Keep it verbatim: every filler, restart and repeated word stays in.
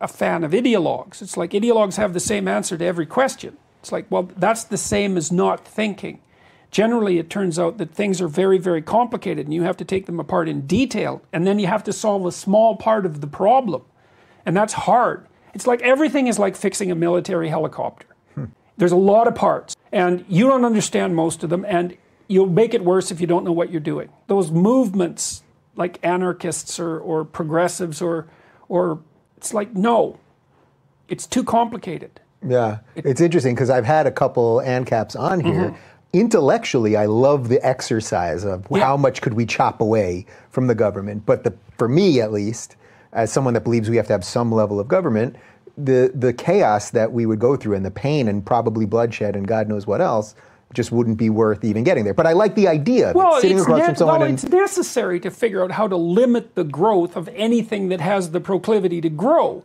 a fan of ideologues. It's like ideologues have the same answer to every question. It's like, well, that's the same as not thinking. Generally, it turns out that things are very, very complicated and you have to take them apart in detail, and then you have to solve a small part of the problem. And that's hard. It's like everything is like fixing a military helicopter. Hmm. There's a lot of parts, and you don't understand most of them, and you'll make it worse if you don't know what you're doing. Those movements, like anarchists or, or progressives or, or, it's like, no, it's too complicated. Yeah, it, it's interesting, because I've had a couple ANCAPs on here. Mm-hmm. Intellectually, I love the exercise of yeah. how much could we chop away from the government, but the, for me at least, as someone that believes we have to have some level of government, the, the chaos that we would go through and the pain and probably bloodshed and God knows what else just wouldn't be worth even getting there. But I like the idea of well, sitting across from someone. Well, and it's necessary to figure out how to limit the growth of anything that has the proclivity to grow.